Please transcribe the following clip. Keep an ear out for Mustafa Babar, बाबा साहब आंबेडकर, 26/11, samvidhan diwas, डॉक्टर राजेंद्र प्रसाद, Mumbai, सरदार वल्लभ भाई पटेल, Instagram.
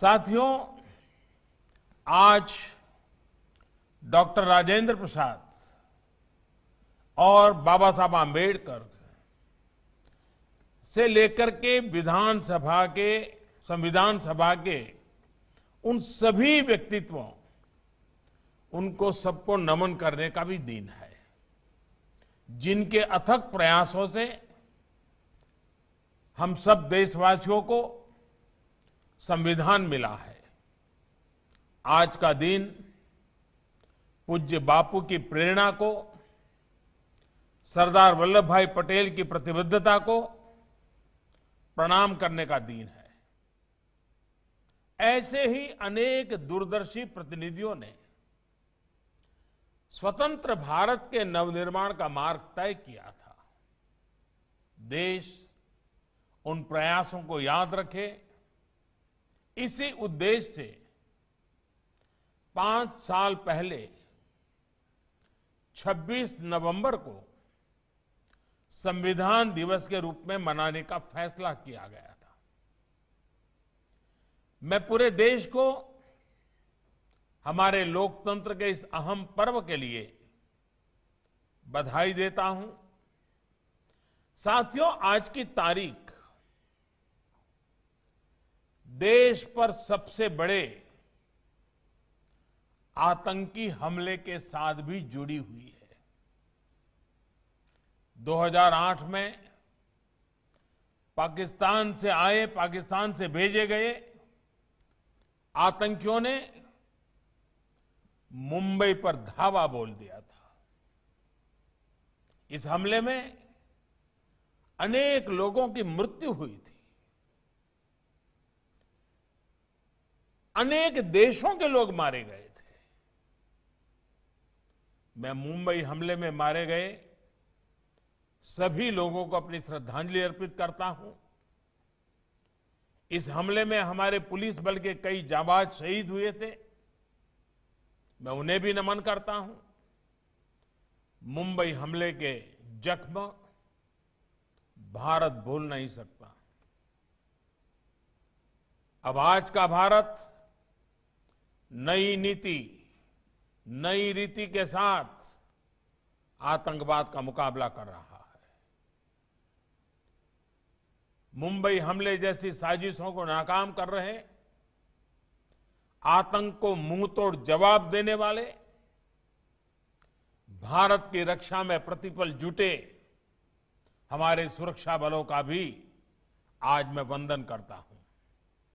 साथियों, आज डॉक्टर राजेंद्र प्रसाद और बाबा साहब आंबेडकर से लेकर के संविधान सभा के उन सभी व्यक्तित्वों, उनको सबको नमन करने का भी दिन है, जिनके अथक प्रयासों से हम सब देशवासियों को संविधान मिला है। आज का दिन पूज्य बापू की प्रेरणा को, सरदार वल्लभ भाई पटेल की प्रतिबद्धता को प्रणाम करने का दिन है। ऐसे ही अनेक दूरदर्शी प्रतिनिधियों ने स्वतंत्र भारत के नवनिर्माण का मार्ग तय किया था। देश उन प्रयासों को याद रखे, इसी उद्देश्य से 5 साल पहले 26 नवंबर को संविधान दिवस के रूप में मनाने का फैसला किया गया था। मैं पूरे देश को हमारे लोकतंत्र के इस अहम पर्व के लिए बधाई देता हूं। साथियों, आज की तारीख देश पर सबसे बड़े आतंकी हमले के साथ भी जुड़ी हुई है। 2008 में पाकिस्तान से भेजे गए आतंकियों ने मुंबई पर धावा बोल दिया था। इस हमले में अनेक लोगों की मृत्यु हुई थी। अनेक देशों के लोग मारे गए थे। मैं मुंबई हमले में मारे गए सभी लोगों को अपनी श्रद्धांजलि अर्पित करता हूं। इस हमले में हमारे पुलिस बल के कई जांबाज शहीद हुए थे, मैं उन्हें भी नमन करता हूं। मुंबई हमले के जख्म भारत भूल नहीं सकता। अब आज का भारत नई नीति, नई रीति के साथ आतंकवाद का मुकाबला कर रहा है। मुंबई हमले जैसी साजिशों को नाकाम कर रहे, आतंक को मुंहतोड़ जवाब देने वाले, भारत की रक्षा में प्रतिपल जुटे हमारे सुरक्षा बलों का भी आज मैं वंदन करता हूं।